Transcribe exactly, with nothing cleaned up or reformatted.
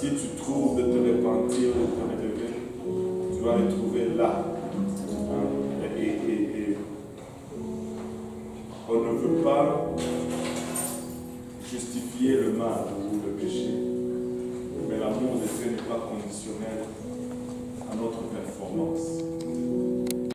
Si tu trouves de te repentir, de te relever, tu vas le trouver là.